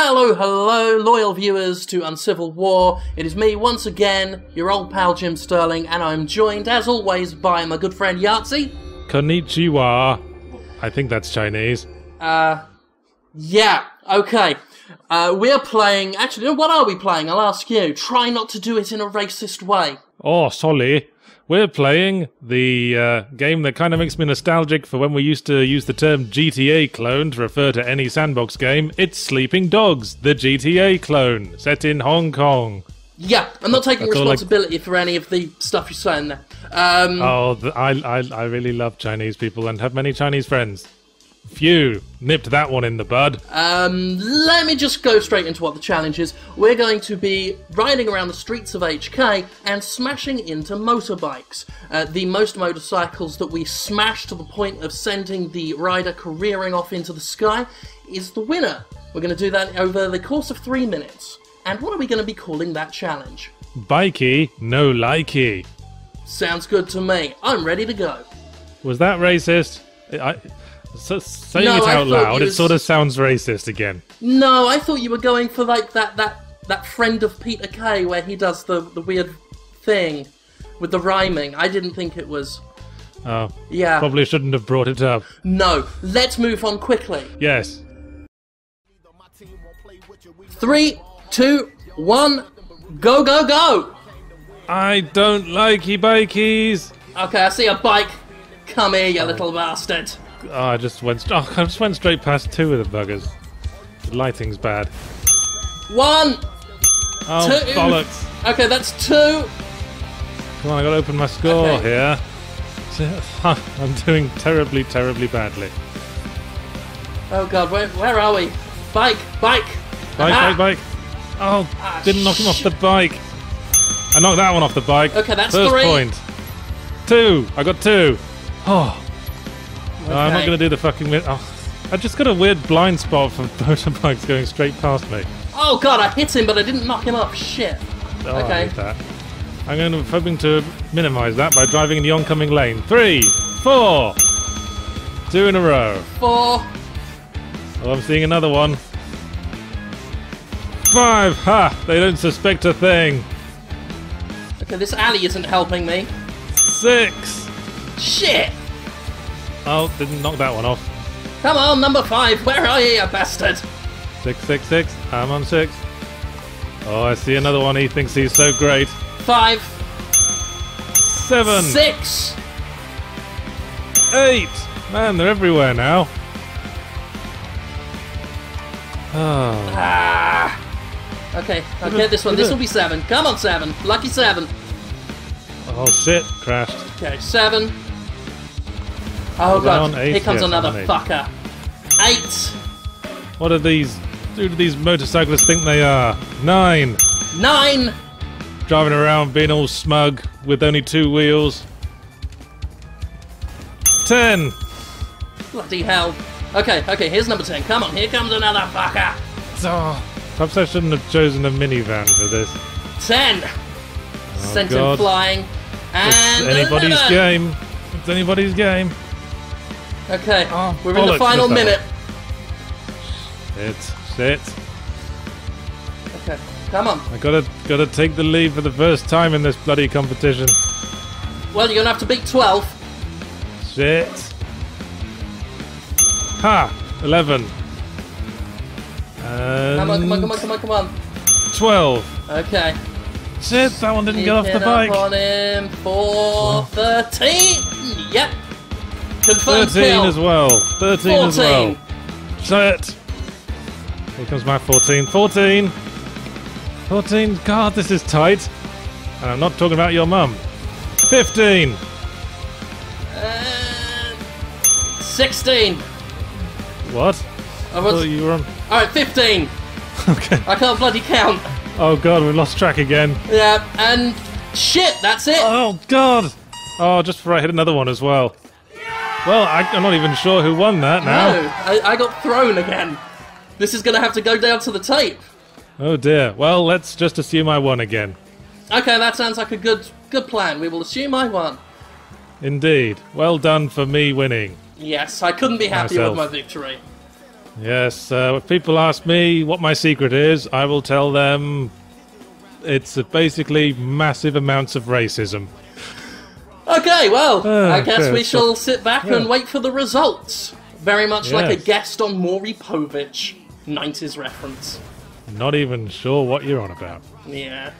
Hello, hello, loyal viewers to Uncivil War. It is me once again, your old pal Jim Sterling, and I'm joined, as always, by my good friend Yahtzee. Konnichiwa. I think that's Chinese. Yeah, okay. We're playing... Actually, what are we playing? I'll ask you. Try not to do it in a racist way. Oh, sorry. We're playing the game that kind of makes me nostalgic for when we used to use the term GTA clone to refer to any sandbox game. It's Sleeping Dogs, the GTA clone, set in Hong Kong. Yeah, I'm not taking responsibility for any of the stuff you're saying there. I really love Chinese people and have many Chinese friends. Phew, nipped that one in the bud. Let me just go straight into what the challenge is. We're going to be riding around the streets of HK and smashing into motorbikes. The most motorcycles that we smash to the point of sending the rider careering off into the sky is the winner. We're going to do that over the course of 3 minutes. And what are we going to be calling that challenge? Bikey, no likey. Sounds good to me. I'm ready to go. Was that racist? Saying it out loud, it sort of sounds racist again. No, I thought you were going for like that friend of Peter Kay where he does the weird thing with the rhyming. I didn't think it was. Oh, yeah. Probably shouldn't have brought it up. No, let's move on quickly. Yes. 3, 2, 1, go, go, go! I don't likey bikies. Okay, I see a bike. Come here, you little bastard. Oh, I just went straight past two of the buggers. The lighting's bad. 1, 2. Bollocks. Okay, that's two. Come on, I got to open my score here. I'm doing terribly, terribly badly. Oh God, where are we? Bike, bike, bike, bike. Oh, didn't knock him off the bike. I knocked that one off the bike. Okay, that's First point. 2. I got 2. Oh. Okay. No, I'm not going to do the fucking... Oh, I just got a weird blind spot for motorbikes going straight past me. Oh God, I hit him, but I didn't knock him up. Shit. Oh, okay. I hate that. I'm going to, hoping to minimise that by driving in the oncoming lane. 3, 4. 2 in a row. 4. Oh, I'm seeing another one. 5. Ha! They don't suspect a thing. Okay, this alley isn't helping me. 6. Shit. Oh, didn't knock that one off. Come on, number 5. Where are you, bastard? 6, 6, 6. I'm on 6. Oh, I see another one. He thinks he's so great. 5. 7. 6. 8. Man, they're everywhere now. Oh. Ah. Okay, I'll get this one. This will be 7. Come on, 7. Lucky 7. Oh, shit. Crashed. Okay, 7. Oh God, here comes another fucker. 8. What are these? Who do these motorcyclists think they are? 9. 9. Driving around being all smug with only 2 wheels. 10. Bloody hell. Okay, okay, here's number 10. Come on, here comes another fucker. Oh, perhaps I shouldn't have chosen a minivan for this. 10. Oh, sent him flying. And it's anybody's 11. Game. It's anybody's game. Okay, oh, we're in the final minute. Sit. Okay, come on. I gotta take the lead for the first time in this bloody competition. Well, you're gonna have to beat 12. Shit. Ha! 11. Come on. 12. Okay. Shit, that one didn't get off the bike. On him for 13. Yep. Confirmed 13 kill. As well. 13 14. As well. Shit. Here comes my 14. 14. 14. God, this is tight. And I'm not talking about your mum. 15. 16. What? I thought you were on. All right, 15. Okay. I can't bloody count. Oh God, we lost track again. Yeah, and shit, that's it. Oh God. Oh, just before I hit another one as well. Well, I'm not even sure who won that now. No, I got thrown again. This is going to have to go down to the tape. Oh dear. Well, let's just assume I won again. Okay, that sounds like a good plan. We will assume I won. Indeed. Well done for me winning. Yes, I couldn't be happier with my victory. Yes, if people ask me what my secret is, I will tell them it's basically massive amounts of racism. Okay, well, I guess we shall sit back and wait for the results. Very much like a guest on Maury Povich, 90s reference. Not even sure what you're on about. Yeah.